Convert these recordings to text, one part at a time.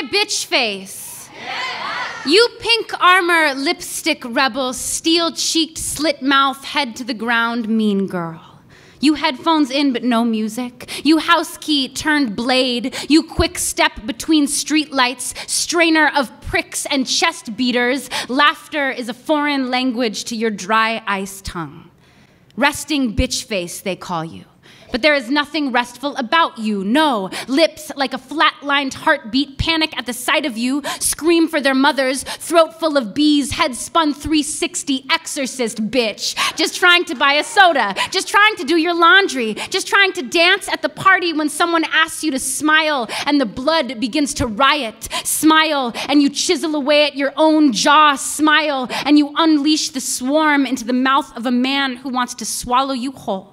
my bitch face. Yeah. You pink armor, lipstick rebel, steel-cheeked, slit mouth, head to the ground, mean girl. You headphones in but no music. You house key turned blade. You quick step between streetlights, strainer of pricks and chest beaters. Laughter is a foreign language to your dry ice tongue. Resting bitch face, they call you. But there is nothing restful about you, no. Lips like a flat-lined heartbeat, panic at the sight of you, scream for their mothers, throat full of bees, head spun 360, exorcist bitch. Just trying to buy a soda, just trying to do your laundry, just trying to dance at the party when someone asks you to smile and the blood begins to riot. Smile and you chisel away at your own jaw, smile and you unleash the swarm into the mouth of a man who wants to swallow you whole.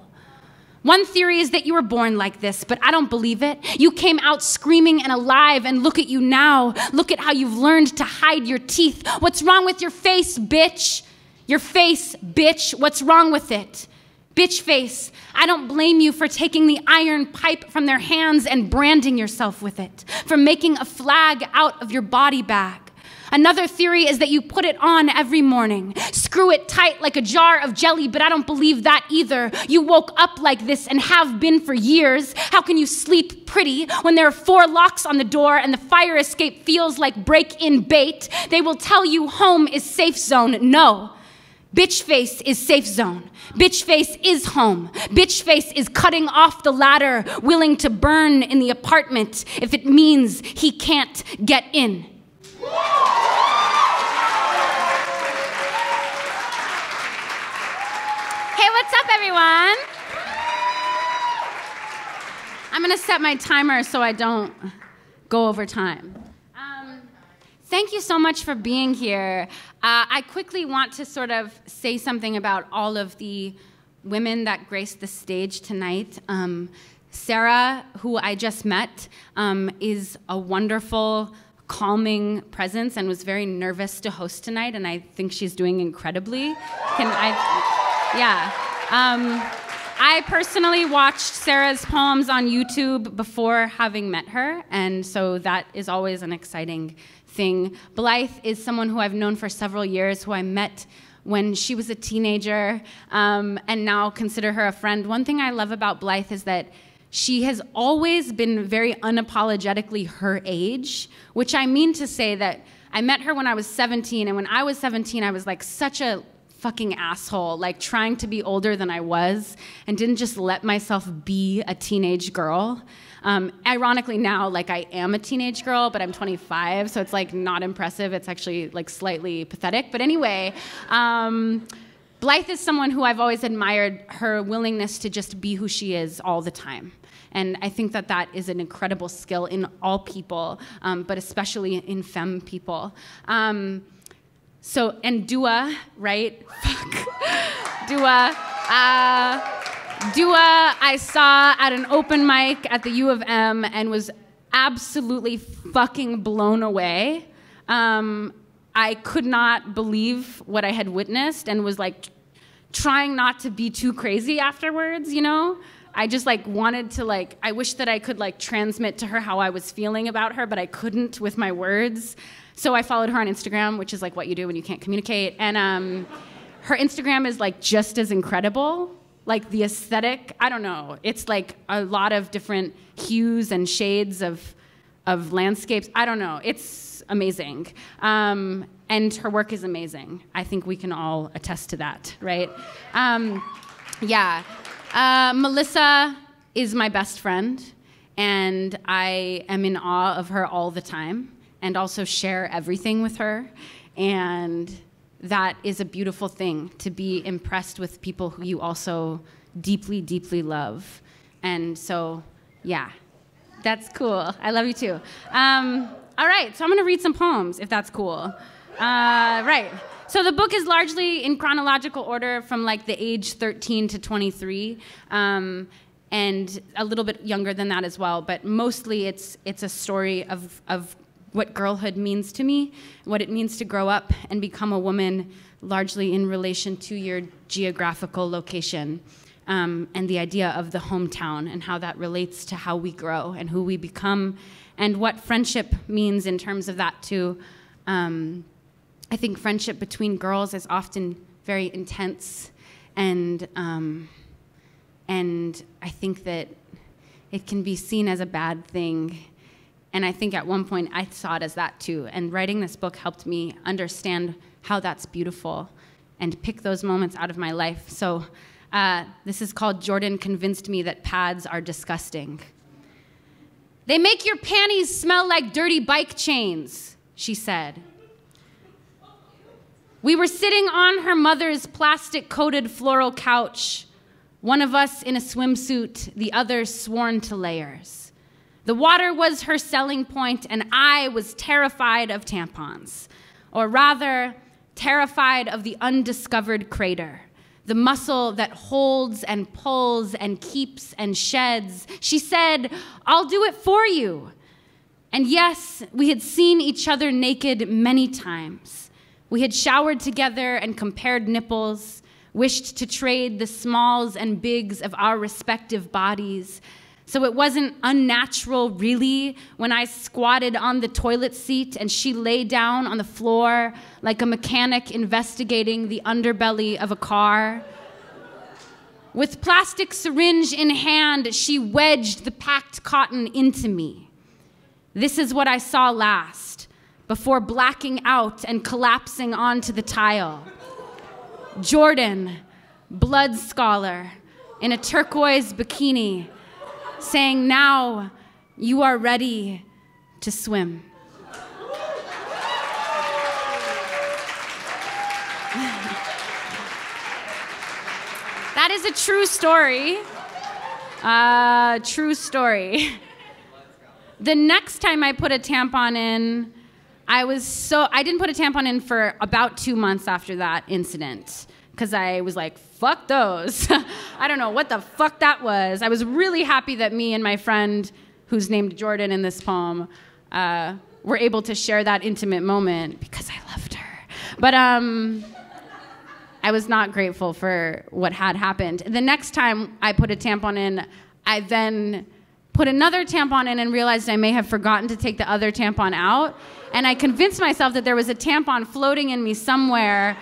One theory is that you were born like this, but I don't believe it. You came out screaming and alive, and look at you now. Look at how you've learned to hide your teeth. What's wrong with your face, bitch? Your face, bitch. What's wrong with it? Bitch face, I don't blame you for taking the iron pipe from their hands and branding yourself with it, for making a flag out of your body bag. Another theory is that you put it on every morning. Screw it tight like a jar of jelly, but I don't believe that either. You woke up like this and have been for years. How can you sleep pretty when there are 4 locks on the door and the fire escape feels like break-in bait? They will tell you home is safe zone. No. Bitch face is safe zone. Bitch face is home. Bitch face is cutting off the ladder, willing to burn in the apartment if it means he can't get in. Hey, what's up, everyone? I'm gonna set my timer so I don't go over time. Thank you so much for being here. I quickly want to sort of say something about all of the women that graced the stage tonight. Sarah, who I just met, is a wonderful, calming presence and was very nervous to host tonight, and I think she's doing incredibly. Yeah. I personally watched Sarah's poems on YouTube before having met her, and so that is always an exciting thing. Blythe is someone who I've known for several years, who I met when she was a teenager, and now consider her a friend. One thing I love about Blythe is that she has always been very unapologetically her age, which I mean to say that I met her when I was 17, and when I was 17, I was like such a fucking asshole, like trying to be older than I was, and didn't just let myself be a teenage girl. Ironically now, like I am a teenage girl, but I'm 25, so it's like not impressive. It's actually like slightly pathetic, but anyway. Blythe is someone who I've always admired her willingness to just be who she is all the time. And I think that that is an incredible skill in all people, but especially in femme people. And Dua, right? Fuck. Dua. Dua I saw at an open mic at the U of M and was absolutely fucking blown away. I could not believe what I had witnessed and was like trying not to be too crazy afterwards, you know? I just like wanted to like, I wish that I could like transmit to her how I was feeling about her, but I couldn't with my words. So I followed her on Instagram, which is like what you do when you can't communicate. And her Instagram is like just as incredible. Like the aesthetic, I don't know. It's like a lot of different hues and shades of landscapes. I don't know, it's amazing. And her work is amazing. I think we can all attest to that, right? Yeah. Melissa is my best friend, and I am in awe of her all the time, and also share everything with her. And that is a beautiful thing, to be impressed with people who you also deeply, deeply love. And so, yeah, that's cool. I love you too. All right, so I'm gonna read some poems, if that's cool. Right. So the book is largely in chronological order from like the age 13 to 23, and a little bit younger than that as well, but mostly it's a story of what girlhood means to me, what it means to grow up and become a woman, largely in relation to your geographical location. and the idea of the hometown and how that relates to how we grow and who we become and what friendship means in terms of that too. I think friendship between girls is often very intense, and I think that it can be seen as a bad thing. And I think at one point I saw it as that too. And writing this book helped me understand how that's beautiful and pick those moments out of my life. So this is called Jordan Convinced Me That Pads Are Disgusting. "They make your panties smell like dirty bike chains," she said. We were sitting on her mother's plastic-coated floral couch, one of us in a swimsuit, the other sworn to layers. The water was her selling point, and I was terrified of tampons, or rather, terrified of the undiscovered crater, the muscle that holds and pulls and keeps and sheds. She said, "I'll do it for you." And yes, we had seen each other naked many times. We had showered together and compared nipples, wished to trade the smalls and bigs of our respective bodies. So it wasn't unnatural, really, when I squatted on the toilet seat and she lay down on the floor like a mechanic investigating the underbelly of a car. With plastic syringe in hand, she wedged the packed cotton into me. This is what I saw last, before blacking out and collapsing onto the tile. Jordan, blood scholar, in a turquoise bikini, saying, "Now you are ready to swim." That is a true story. True story. The next time I put a tampon in, I didn't put a tampon in for about 2 months after that incident, because I was like, fuck those. I don't know what the fuck that was. I was really happy that me and my friend, who's named Jordan in this poem, were able to share that intimate moment, because I loved her. But I was not grateful for what had happened. The next time I put a tampon in, I then put another tampon in and realized I may have forgotten to take the other tampon out. And I convinced myself that there was a tampon floating in me somewhere.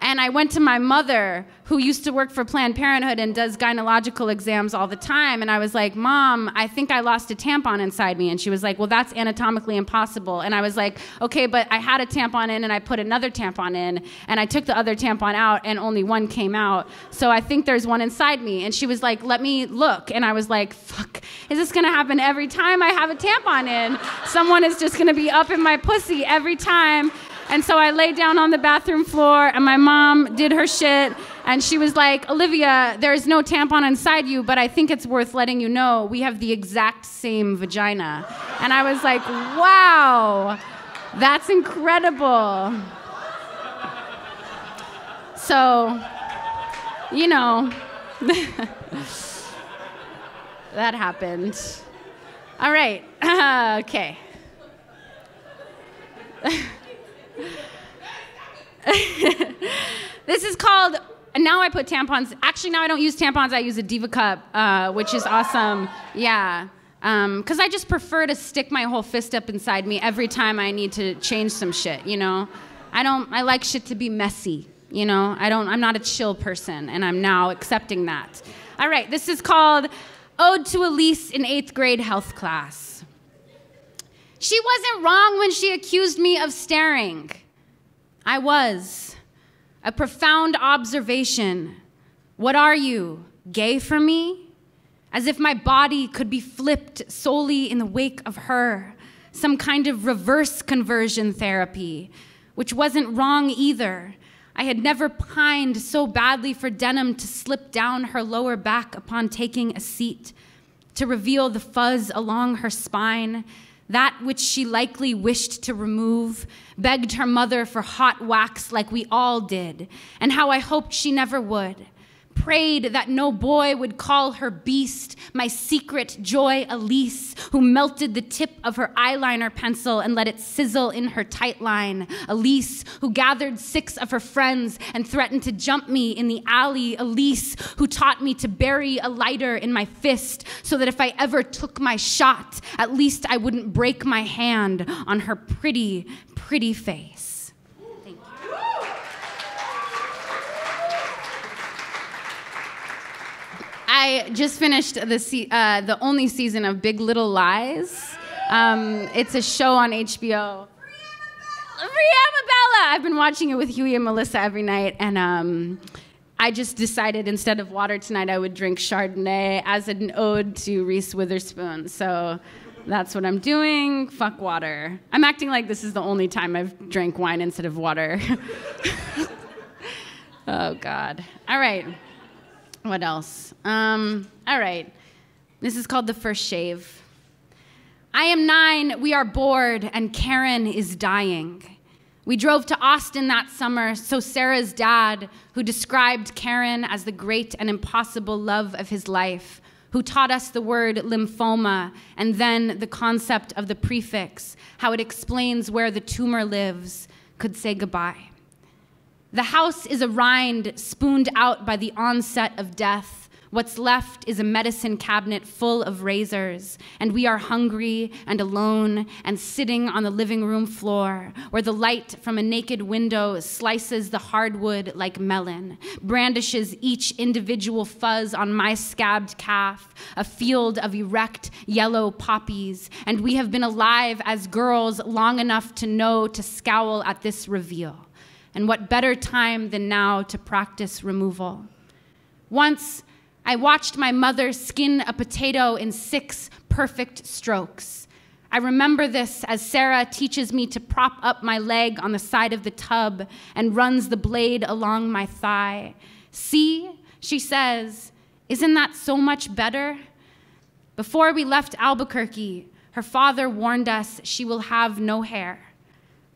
And I went to my mother, who used to work for Planned Parenthood and does gynecological exams all the time. And I was like, "Mom, I think I lost a tampon inside me." And she was like, "Well, that's anatomically impossible." And I was like, "Okay, but I had a tampon in and I put another tampon in and I took the other tampon out and only one came out. So I think there's one inside me." And she was like, "Let me look." And I was like, fuck, is this gonna happen every time I have a tampon in? Someone is just gonna be up in my pussy every time. And so I lay down on the bathroom floor and my mom did her shit and she was like, "Olivia, there's no tampon inside you, but I think it's worth letting you know we have the exact same vagina." And I was like, wow, that's incredible. So, you know, that happened. All right, okay. This is called, now I put tampons, actually now I don't use tampons, I use a Diva Cup, which is awesome, yeah. Because I just prefer to stick my whole fist up inside me every time I need to change some shit, you know? I like shit to be messy, you know? I'm not a chill person, and I'm now accepting that. All right, this is called Ode to Elise in 8th grade health class. She wasn't wrong when she accused me of staring. I was. A profound observation. What are you, gay for me? As if my body could be flipped solely in the wake of her. Some kind of reverse conversion therapy, which wasn't wrong either. I had never pined so badly for denim to slip down her lower back upon taking a seat, to reveal the fuzz along her spine, that which she likely wished to remove, begged her mother for hot wax like we all did, and how I hoped she never would, prayed that no boy would call her beast, my secret joy Elise, who melted the tip of her eyeliner pencil and let it sizzle in her tight line. Elise, who gathered 6 of her friends and threatened to jump me in the alley. Elise, who taught me to bury a lighter in my fist so that if I ever took my shot, at least I wouldn't break my hand on her pretty, pretty face. I just finished the only season of Big Little Lies. It's a show on HBO. Free Amabella! I've been watching it with Huey and Melissa every night, and I just decided instead of water tonight, I would drink Chardonnay as an ode to Reese Witherspoon. So that's what I'm doing. Fuck water. I'm acting like this is the only time I've drank wine instead of water. Oh, God. All right. What else? All right. This is called The First Shave. I am 9, we are bored, and Karen is dying. We drove to Austin that summer, so Sarah's dad, who described Karen as the great and impossible love of his life, who taught us the word lymphoma, and then the concept of the prefix, how it explains where the tumor lives, could say goodbye. The house is a rind spooned out by the onset of death. What's left is a medicine cabinet full of razors, and we are hungry and alone and sitting on the living room floor where the light from a naked window slices the hardwood like melon, brandishes each individual fuzz on my scabbed calf, a field of erect yellow poppies, and we have been alive as girls long enough to know to scowl at this reveal. And what better time than now to practice removal? Once, I watched my mother skin a potato in 6 perfect strokes. I remember this as Sarah teaches me to prop up my leg on the side of the tub and runs the blade along my thigh. See, she says, isn't that so much better? Before we left Albuquerque, her father warned us she will have no hair.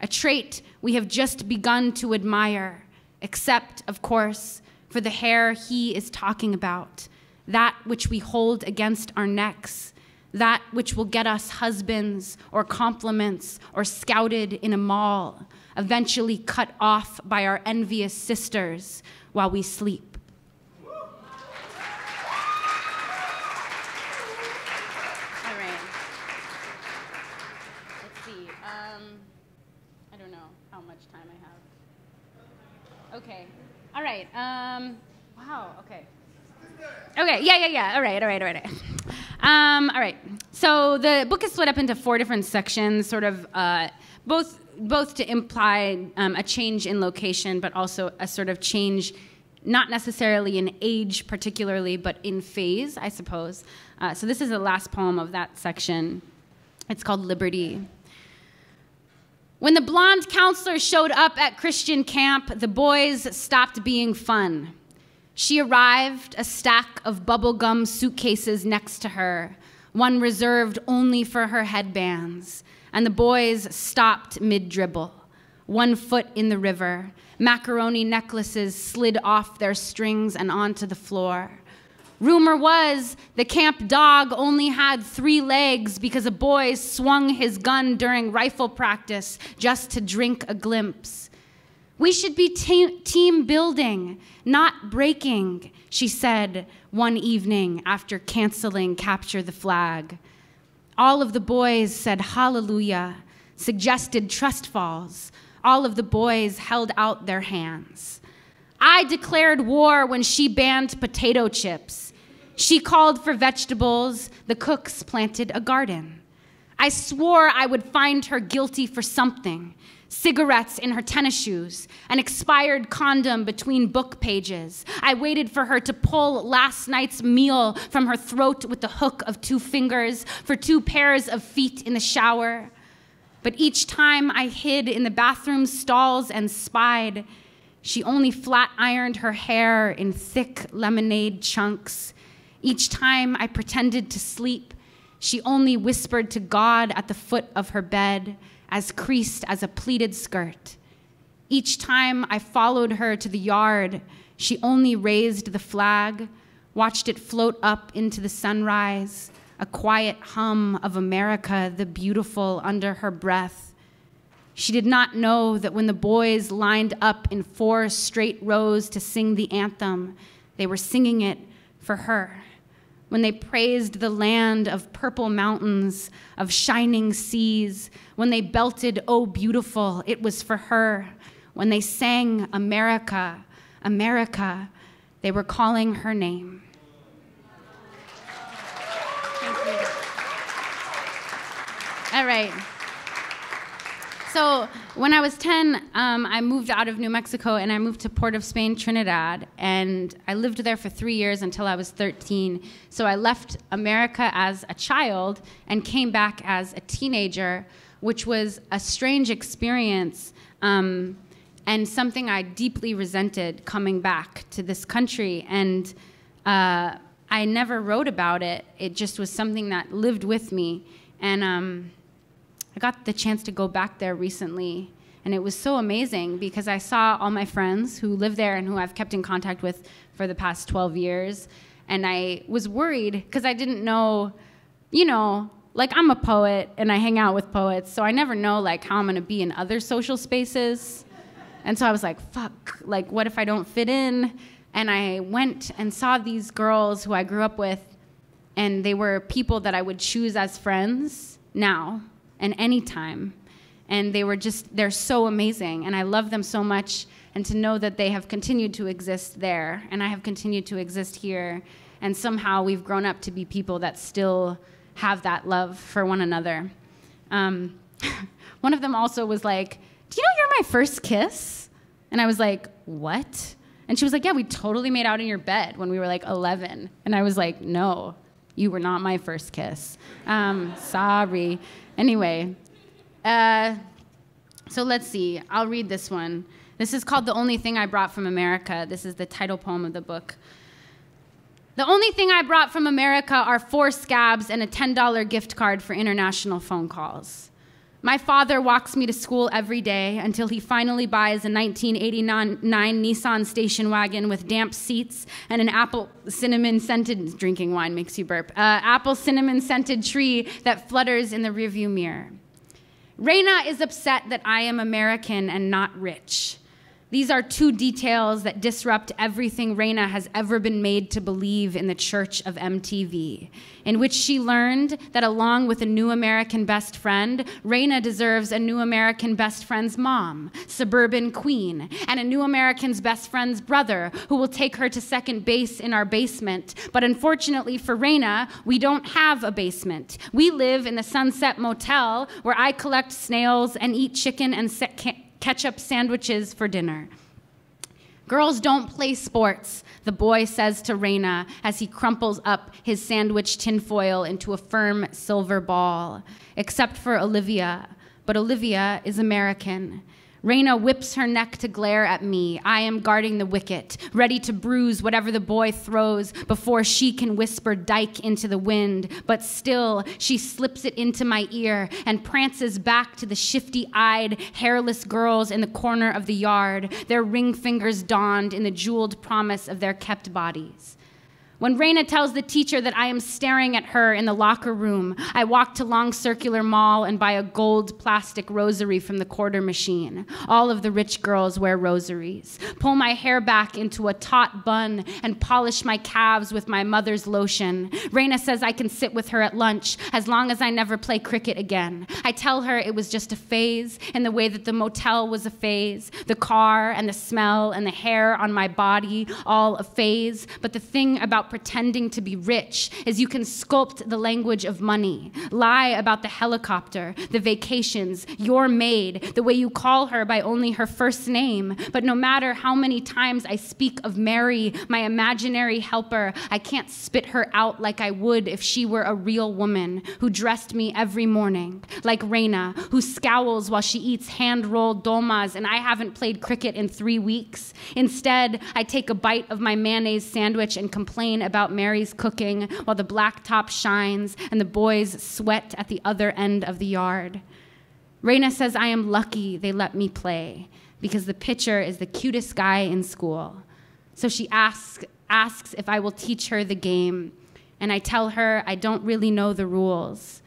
A trait we have just begun to admire, except, of course, for the hair he is talking about, that which we hold against our necks, that which will get us husbands or compliments or scouted in a mall, eventually cut off by our envious sisters while we sleep. Okay. All right. Wow. Okay. Okay. Yeah. All right. All right. So the book is split up into 4 different sections, sort of both to imply a change in location, but also a sort of change, not necessarily in age particularly, but in phase, I suppose. So this is the last poem of that section. It's called Liberty. When the blonde counselor showed up at Christian camp, the boys stopped being fun. She arrived, a stack of bubblegum suitcases next to her, one reserved only for her headbands, and the boys stopped mid-dribble, one foot in the river. Macaroni necklaces slid off their strings and onto the floor. Rumor was the camp dog only had 3 legs because a boy swung his gun during rifle practice just to drink a glimpse. We should be team building, not breaking, she said one evening after canceling Capture the Flag. All of the boys said hallelujah, suggested trust falls. All of the boys held out their hands. I declared war when she banned potato chips. She called for vegetables. The cooks planted a garden. I swore I would find her guilty for something. Cigarettes in her tennis shoes, an expired condom between book pages. I waited for her to pull last night's meal from her throat with the hook of 2 fingers, for 2 pairs of feet in the shower. But each time I hid in the bathroom stalls and spied, she only flat ironed her hair in thick lemonade chunks. Each time I pretended to sleep, she only whispered to God at the foot of her bed, as creased as a pleated skirt. Each time I followed her to the yard, She only raised the flag, watched it float up into the sunrise, a quiet hum of America the Beautiful under her breath. She did not know that when the boys lined up in 4 straight rows to sing the anthem, they were singing it for her. When they praised the land of purple mountains, of shining seas, when they belted, "Oh, beautiful," it was for her. When they sang America, America, they were calling her name. Thank you. All right. So when I was 10, I moved out of New Mexico and I moved to Port of Spain, Trinidad. And I lived there for 3 years until I was 13. So I left America as a child and came back as a teenager, which was a strange experience. And something I deeply resented coming back to this country. And I never wrote about it. It just was something that lived with me. And I got the chance to go back there recently. And it was so amazing because I saw all my friends who live there and who I've kept in contact with for the past 12 years. And I was worried because I didn't know, you know, like I'm a poet and I hang out with poets. So I never know like how I'm gonna be in other social spaces. And so I was like, fuck, like what if I don't fit in? And I went and saw these girls who I grew up with, and they were people that I would choose as friends now and anytime. And they were just, they're so amazing, and I love them so much. And to know that they have continued to exist there, and I have continued to exist here, and somehow we've grown up to be people that still have that love for one another. One of them also was like, "Do you know you're my first kiss?" And I was like, "What?" And she was like, "Yeah, we totally made out in your bed when we were like 11. And I was like, "No, you were not my first kiss. Sorry." Anyway, so let's see. I'll read this one. This is called "The Only Thing I Brought from America." This is the title poem of the book. The only thing I brought from America are 4 scabs and a $10 gift card for international phone calls. My father walks me to school every day until he finally buys a 1989 Nissan station wagon with damp seats and an apple cinnamon scented, drinking wine makes you burp, apple cinnamon scented tree that flutters in the rearview mirror. Reina is upset that I am American and not rich. These are 2 details that disrupt everything Reina has ever been made to believe in the church of MTV, in which she learned that along with a new American best friend, Reina deserves a new American best friend's mom, suburban queen, and a new American's best friend's brother who will take her to second base in our basement. But unfortunately for Reina, we don't have a basement. We live in the Sunset Motel where I collect snails and eat chicken and ketchup sandwiches for dinner. "Girls don't play sports," the boy says to Reina as he crumples up his sandwich tinfoil into a firm silver ball, "except for Olivia. But Olivia is American." Reina whips her neck to glare at me. I am guarding the wicket, ready to bruise whatever the boy throws before she can whisper "dyke" into the wind. But still, she slips it into my ear and prances back to the shifty-eyed, hairless girls in the corner of the yard, their ring fingers donned in the jeweled promise of their kept bodies. When Reina tells the teacher that I am staring at her in the locker room, I walk to Long Circular Mall and buy a gold plastic rosary from the quarter machine. All of the rich girls wear rosaries. Pull my hair back into a taut bun and polish my calves with my mother's lotion. Reina says I can sit with her at lunch as long as I never play cricket again. I tell her it was just a phase, in the way that the motel was a phase, the car and the smell and the hair on my body, all a phase. But the thing about pretending to be rich is you can sculpt the language of money, lie about the helicopter, the vacations, your maid, the way you call her by only her first name. But no matter how many times I speak of Mary, my imaginary helper, I can't spit her out like I would if she were a real woman who dressed me every morning, like Reina, who scowls while she eats hand-rolled dolmas and I haven't played cricket in 3 weeks. Instead, I take a bite of my mayonnaise sandwich and complain about Mary's cooking while the blacktop shines and the boys sweat at the other end of the yard. Reina says I am lucky they let me play because the pitcher is the cutest guy in school. So she asks if I will teach her the game, and I tell her I don't really know the rules.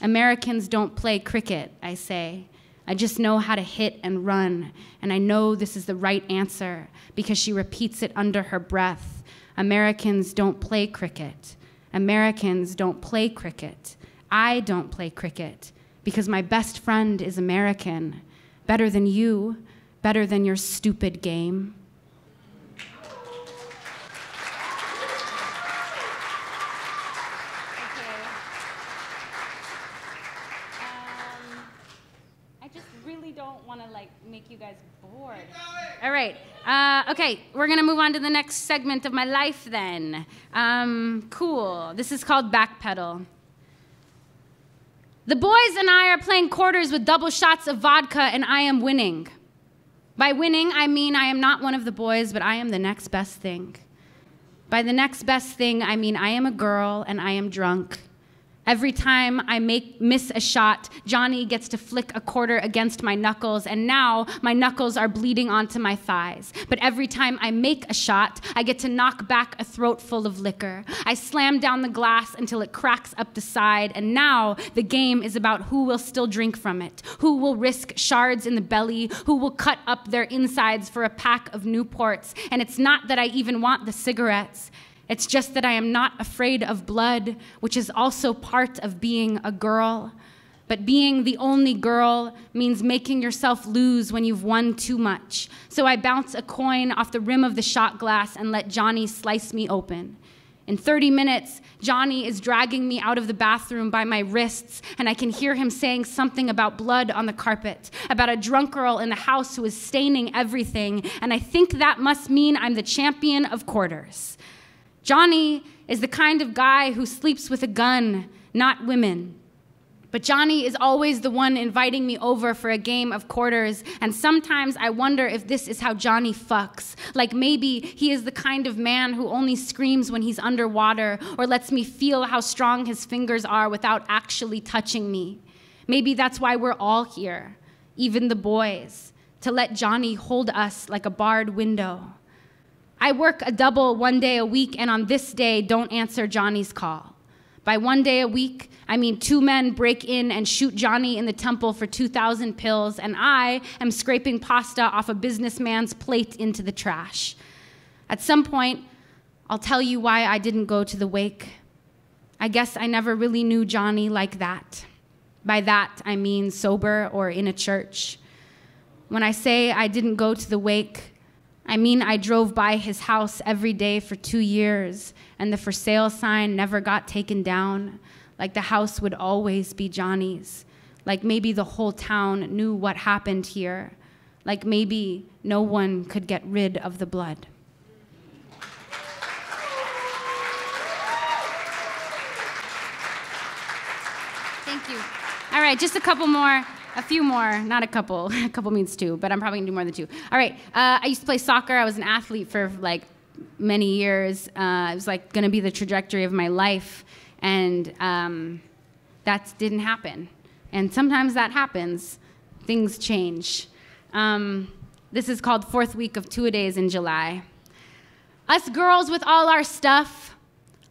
Americans don't play cricket, I say. I just know how to hit and run, and I know this is the right answer because she repeats it under her breath. Americans don't play cricket. Americans don't play cricket. I don't play cricket because my best friend is American. Better than you, better than your stupid game. All right, okay, we're gonna move on to the next segment of my life then. Cool, this is called Backpedal. The boys and I are playing quarters with double shots of vodka, and I am winning. By winning, I mean I am not one of the boys, but I am the next best thing. By the next best thing, I mean I am a girl and I am drunk. Every time I miss a shot, Johnny gets to flick a quarter against my knuckles, and now my knuckles are bleeding onto my thighs. But every time I make a shot, I get to knock back a throat full of liquor. I slam down the glass until it cracks up the side, and now the game is about who will still drink from it, who will risk shards in the belly, who will cut up their insides for a pack of Newports. And it's not that I even want the cigarettes. It's just that I am not afraid of blood, which is also part of being a girl. But being the only girl means making yourself lose when you've won too much. So I bounce a coin off the rim of the shot glass and let Johnny slice me open. In 30 minutes, Johnny is dragging me out of the bathroom by my wrists, and I can hear him saying something about blood on the carpet, about a drunk girl in the house who is staining everything, and I think that must mean I'm the champion of quarters. Johnny is the kind of guy who sleeps with a gun, not women. But Johnny is always the one inviting me over for a game of quarters, and sometimes I wonder if this is how Johnny fucks. Like maybe he is the kind of man who only screams when he's underwater or lets me feel how strong his fingers are without actually touching me. Maybe that's why we're all here, even the boys, to let Johnny hold us like a barred window. I work a double one day a week, and on this day, don't answer Johnny's call. By one day a week, I mean two men break in and shoot Johnny in the temple for 2,000 pills, and I am scraping pasta off a businessman's plate into the trash. At some point, I'll tell you why I didn't go to the wake. I guess I never really knew Johnny like that. By that, I mean sober or in a church. When I say I didn't go to the wake, I mean, I drove by his house every day for 2 years, and the for sale sign never got taken down. Like the house would always be Johnny's. Like maybe the whole town knew what happened here. Like maybe no one could get rid of the blood. Thank you. All right, just a couple more. A few more, not a couple. A couple means two, but I'm probably gonna do more than two. All right, I used to play soccer. I was an athlete for like many years. It was like gonna be the trajectory of my life, and that didn't happen. And sometimes that happens. Things change. This is called Fourth Week of Two-A-Days in July. Us girls with all our stuff,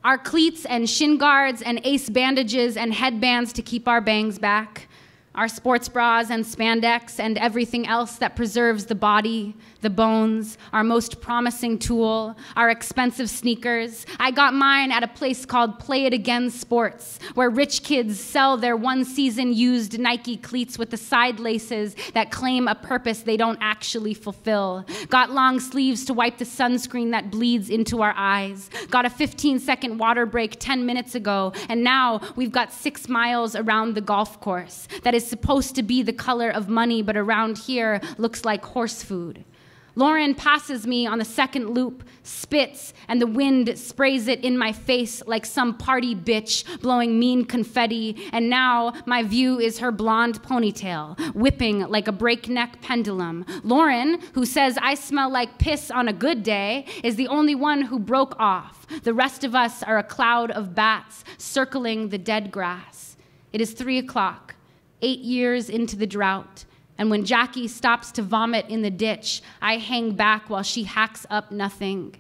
our cleats and shin guards and ace bandages and headbands to keep our bangs back. Our sports bras and spandex and everything else that preserves the body, the bones, our most promising tool, our expensive sneakers. I got mine at a place called Play It Again Sports, where rich kids sell their one-season used Nike cleats with the side laces that claim a purpose they don't actually fulfill. Got long sleeves to wipe the sunscreen that bleeds into our eyes. Got a 15-second water break 10 minutes ago, and now we've got 6 miles around the golf course. That is supposed to be the color of money, but around here looks like horse food. Lauren passes me on the second loop, spits, and the wind sprays it in my face like some party bitch blowing mean confetti, and now my view is her blonde ponytail, whipping like a breakneck pendulum. Lauren, who says I smell like piss on a good day, is the only one who broke off. The rest of us are a cloud of bats circling the dead grass. It is 3 o'clock. 8 years into the drought, and when Jackie stops to vomit in the ditch, I hang back while she hacks up nothing.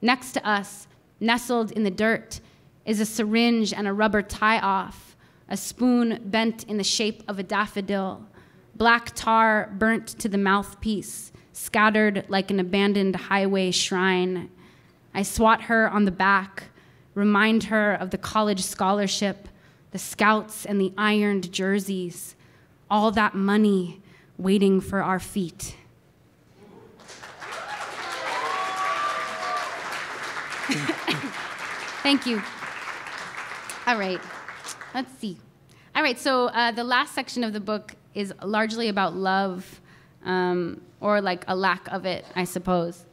Next to us, nestled in the dirt, is a syringe and a rubber tie-off, a spoon bent in the shape of a daffodil, black tar burnt to the mouthpiece, scattered like an abandoned highway shrine. I swat her on the back, remind her of the college scholarship, the scouts and the ironed jerseys, all that money waiting for our feet. Thank you. All right, let's see. All right, so the last section of the book is largely about love, or like a lack of it, I suppose.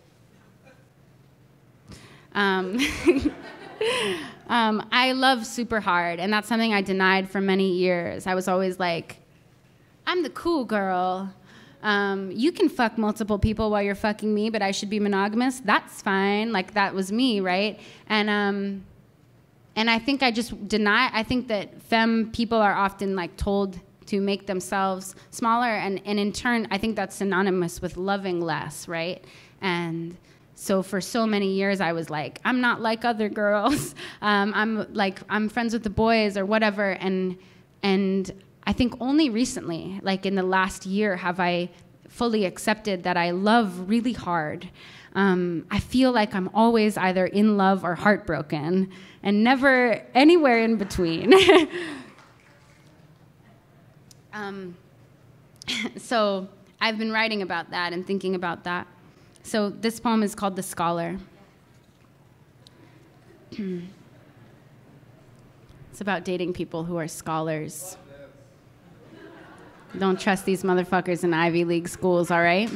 I love super hard, and that's something I denied for many years. I was always like, I'm the cool girl. You can fuck multiple people while you're fucking me, but I should be monogamous. That's fine. Like, that was me, right? And I think I just deny. I think that femme people are often like told to make themselves smaller, and in turn, I think that's synonymous with loving less, right? And so for so many years, I was like, I'm not like other girls. I'm friends with the boys or whatever. And I think only recently, like in the last year, have I fully accepted that I love really hard. I feel like I'm always either in love or heartbroken, and never anywhere in between. So I've been writing about that and thinking about that. So this poem is called The Scholar. It's about dating people who are scholars. Don't trust these motherfuckers in Ivy League schools, all right?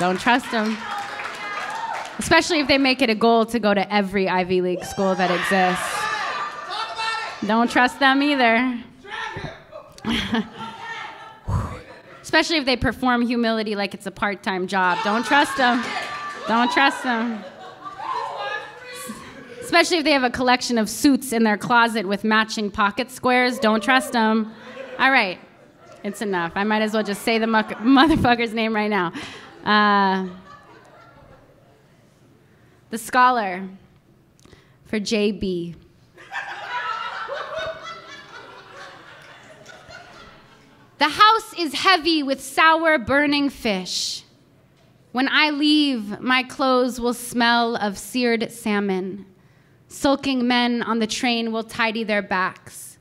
Don't trust them. Especially if they make it a goal to go to every Ivy League school that exists. Don't trust them either. Especially if they perform humility like it's a part-time job. Don't trust them. Don't trust them. Especially if they have a collection of suits in their closet with matching pocket squares. Don't trust them. All right, it's enough. I might as well just say the motherfucker's name right now. The Scholar, for JB. The house is heavy with sour, burning fish. When I leave, my clothes will smell of seared salmon. Sulking men on the train will tidy their backs,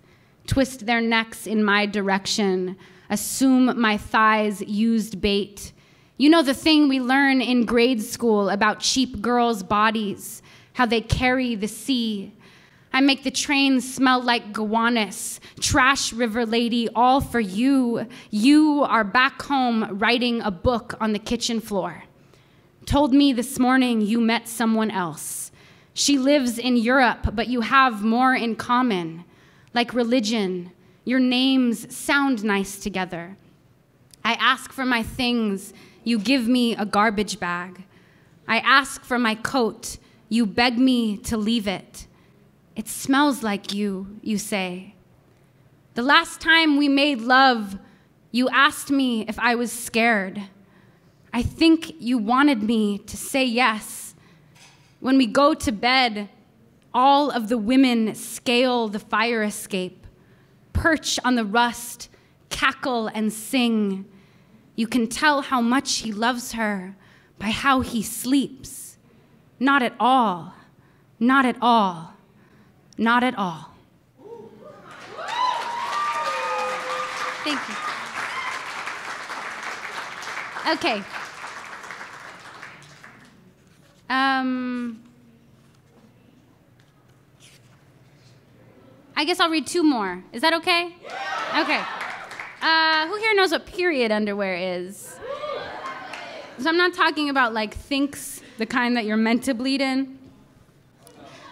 twist their necks in my direction, assume my thighs used bait. You know the thing we learn in grade school about cheap girls' bodies, how they carry the sea. I make the train smell like Gowanus, trash river lady, all for you. You are back home writing a book on the kitchen floor. Told me this morning you met someone else. She lives in Europe, but you have more in common. Like religion, your names sound nice together. I ask for my things, you give me a garbage bag. I ask for my coat, you beg me to leave it. It smells like you, you say. The last time we made love, you asked me if I was scared. I think you wanted me to say yes. When we go to bed, all of the women scale the fire escape, perch on the rust, cackle and sing. You can tell how much he loves her by how he sleeps. Not at all, not at all. Not at all. Thank you. Okay. I guess I'll read two more. Is that okay? Yeah. Okay. Who here knows what period underwear is? So I'm not talking about like Thinx, the kind that you're meant to bleed in.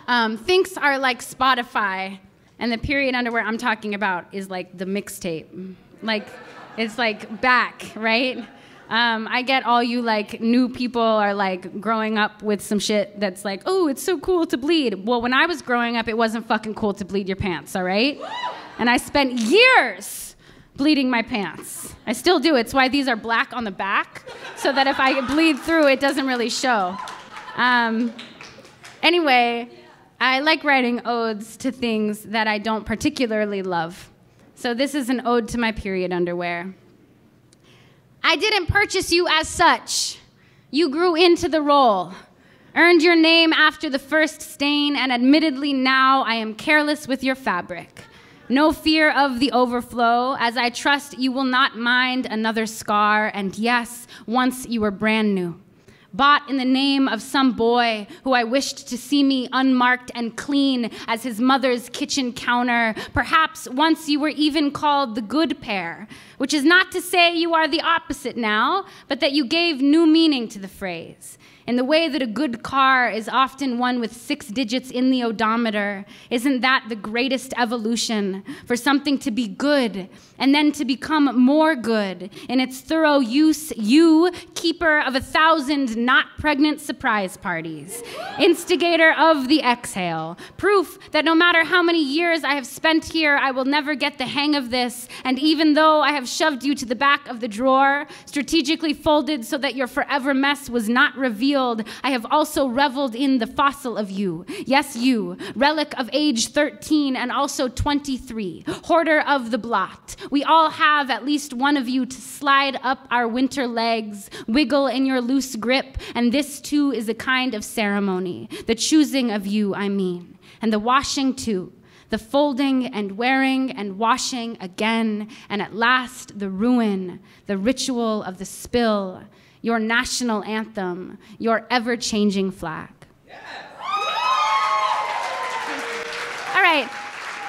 Thinx are like Spotify, and the period underwear I'm talking about is like the mixtape. Like, it's like back, right? I get all you like new people are like growing up with some shit that's like, oh, it's so cool to bleed. Well, when I was growing up, it wasn't fucking cool to bleed your pants, all right? And I spent years bleeding my pants. I still do. It's why these are black on the back, so that if I bleed through, it doesn't really show. Anyway, I like writing odes to things that I don't particularly love. So this is an ode to my period underwear. I didn't purchase you as such. You grew into the role. Earned your name after the first stain, and admittedly now I am careless with your fabric. No fear of the overflow, as I trust you will not mind another scar, and yes, once you were brand new. Bought in the name of some boy who I wished to see me unmarked and clean as his mother's kitchen counter. Perhaps once you were even called the good pair, which is not to say you are the opposite now, but that you gave new meaning to the phrase. In the way that a good car is often one with 6 digits in the odometer, isn't that the greatest evolution for something to be good and then to become more good in its thorough use, you, keeper of 1,000 not pregnant surprise parties, instigator of the exhale, proof that no matter how many years I have spent here, I will never get the hang of this, and even though I have shoved you to the back of the drawer, strategically folded so that your forever mess was not revealed, I have also reveled in the fossil of you. Yes, you, relic of age 13 and also 23, hoarder of the blot. We all have at least one of you to slide up our winter legs, wiggle in your loose grip, and this too is a kind of ceremony. The choosing of you, I mean, and the washing too. The folding and wearing and washing again, and at last the ruin, the ritual of the spill, your national anthem, your ever-changing flag. Yes. All right,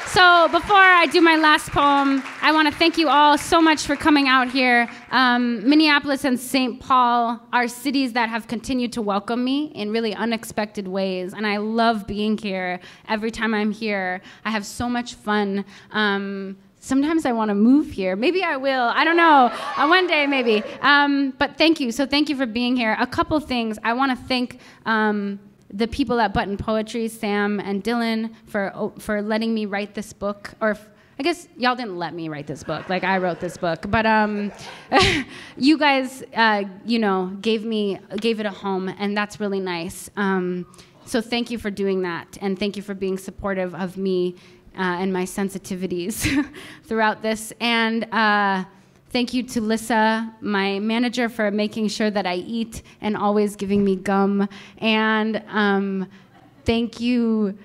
so before I do my last poem, I wanna thank you all so much for coming out here. Minneapolis and St. Paul are cities that have continued to welcome me in really unexpected ways, and I love being here. Every time I'm here, I have so much fun. Sometimes I want to move here. Maybe I will. I don't know. One day, maybe. But thank you. So thank you for being here. A couple things. I want to thank the people at Button Poetry, Sam and Dylan, for letting me write this book. Or I guess y'all didn't let me write this book. Like, I wrote this book. But you guys, you know, gave it a home, and that's really nice. So thank you for doing that, and thank you for being supportive of me. And my sensitivities throughout this. And thank you to Lyssa, my manager, for making sure that I eat and always giving me gum. And thank you,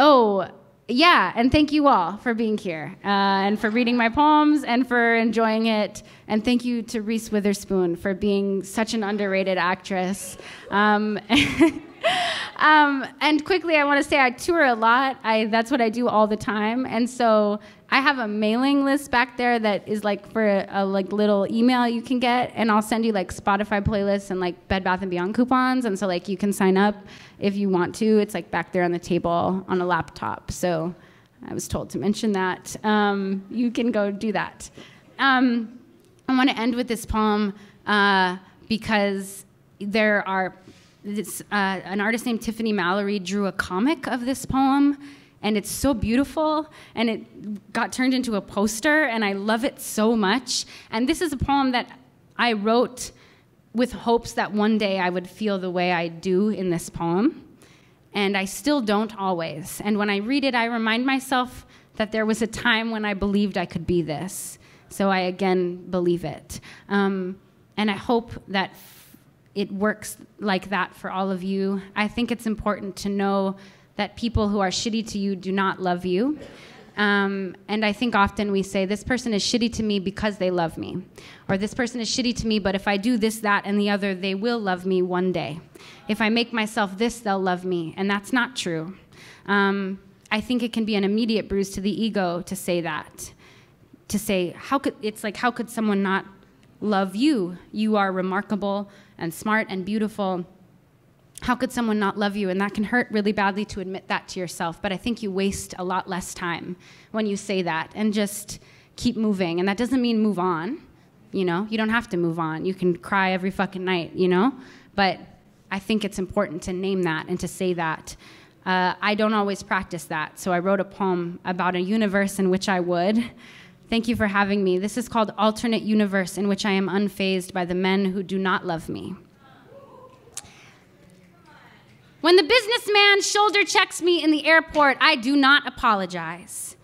oh, yeah, and thank you all for being here and for reading my poems and for enjoying it. And thank you to Reese Witherspoon for being such an underrated actress. And quickly, I want to say I tour a lot. That's what I do all the time. And so I have a mailing list back there that is like for a like little email you can get. And I'll send you like Spotify playlists and like Bed Bath and Beyond coupons. And so like you can sign up if you want to. It's like back there on the table on a laptop. So I was told to mention that. You can go do that. I want to end with this poem because there are... an artist named Tiffany Mallory drew a comic of this poem, and it's so beautiful, and it got turned into a poster, and I love it so much. And this is a poem that I wrote with hopes that one day I would feel the way I do in this poem, and I still don't always. And when I read it, I remind myself that there was a time when I believed I could be this, so I again believe it. And I hope that it works like that for all of you. I think it's important to know that people who are shitty to you do not love you. And I think often we say, this person is shitty to me because they love me. Or this person is shitty to me, but if I do this, that, and the other, they will love me one day. If I make myself this, they'll love me. And that's not true. I think it can be an immediate bruise to the ego to say that. To say, how could someone not love you? You are remarkable and smart and beautiful. How could someone not love you? And that can hurt really badly to admit that to yourself, but I think you waste a lot less time when you say that and just keep moving. And that doesn't mean move on, you know? You don't have to move on. You can cry every fucking night, you know? But I think it's important to name that and to say that. I don't always practice that, so I wrote a poem about a universe in which I would. Thank you for having me. This is called Alternate Universe in which I am unfazed by the men who do not love me. When the businessman shoulder checks me in the airport, I do not apologize.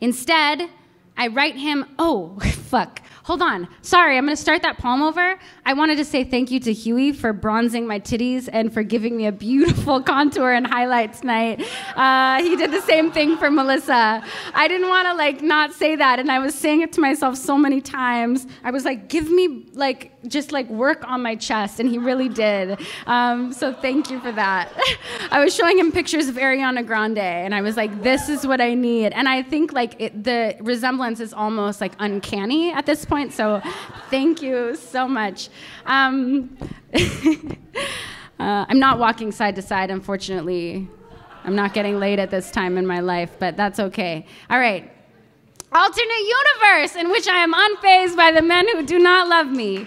Instead, I write him, oh, fuck. Hold on. Sorry, I'm going to start that poem over. I wanted to say thank you to Huey for bronzing my titties and for giving me a beautiful contour and highlight tonight. He did the same thing for Melissa. I didn't want to, like, not say that, and I was saying it to myself so many times. I was like, give me, like, just, like, work on my chest, and he really did. So thank you for that. I was showing him pictures of Ariana Grande, and I was like, this is what I need. And I think, like, the resemblance is almost, like, uncanny at this point, so thank you so much. I'm not walking side to side, unfortunately. I'm not getting laid at this time in my life, but that's okay. All right. Alternate universe in which I am unfazed by the men who do not love me.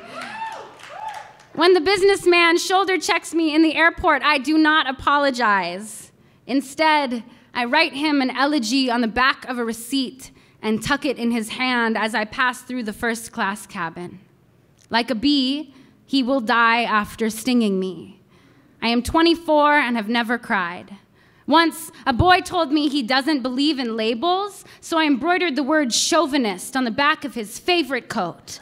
When the businessman shoulder checks me in the airport, I do not apologize. Instead, I write him an elegy on the back of a receipt and tuck it in his hand as I pass through the first class cabin. Like a bee, he will die after stinging me. I am 24 and have never cried. Once, a boy told me he doesn't believe in labels, so I embroidered the word chauvinist on the back of his favorite coat.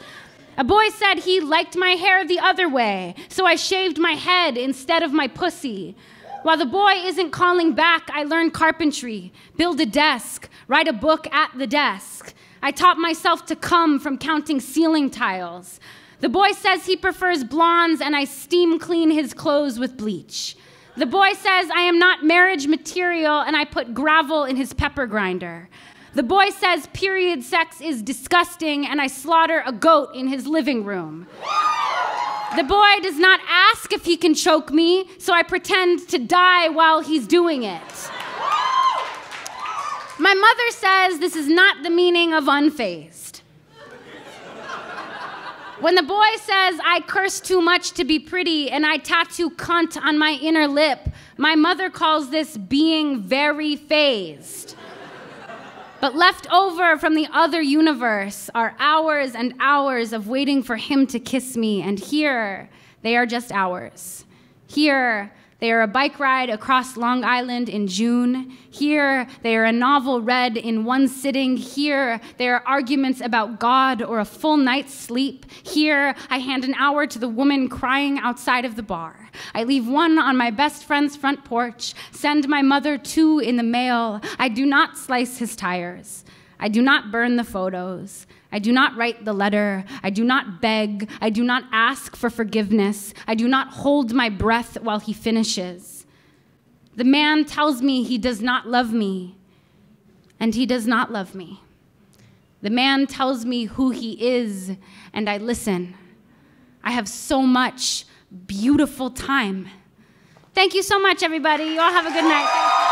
A boy said he liked my hair the other way, so I shaved my head instead of my pussy. While the boy isn't calling back, I learned carpentry, build a desk, write a book at the desk. I taught myself to come from counting ceiling tiles. The boy says he prefers blondes, and I steam clean his clothes with bleach. The boy says I am not marriage material, and I put gravel in his pepper grinder. The boy says period sex is disgusting, and I slaughter a goat in his living room. The boy does not ask if he can choke me, so I pretend to die while he's doing it. My mother says this is not the meaning of unfazed. When the boy says I curse too much to be pretty and I tattoo cunt on my inner lip, my mother calls this being very phased. But left over from the other universe are hours and hours of waiting for him to kiss me, and here they are just hours. Here they are a bike ride across Long Island in June. Here they are a novel read in one sitting. Here they are arguments about God or a full night's sleep. Here I hand an hour to the woman crying outside of the bar. I leave one on my best friend's front porch, send my mother 2 in the mail. I do not slice his tires. I do not burn the photos. I do not write the letter. I do not beg. I do not ask for forgiveness. I do not hold my breath while he finishes. The man tells me he does not love me, and he does not love me. The man tells me who he is, and I listen. I have so much beautiful time. Thank you so much, everybody. You all have a good night.